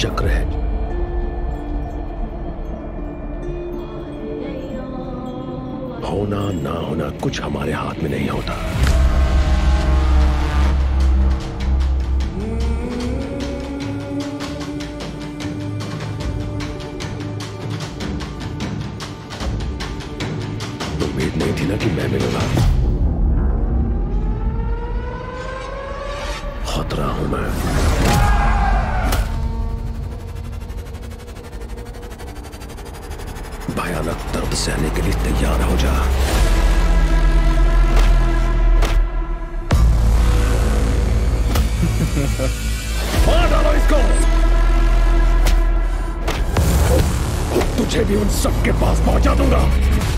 चक्र है। होना ना होना कुछ हमारे हाथ में नहीं होता। उम्मीद नहीं थी ना कि मैं मिलूंगा। खतरा हूं मैं। भयानक दर्द सहने के लिए तैयार हो जा। मार डालो इसको। तुझे भी उन सब के पास पहुंचा दूंगा।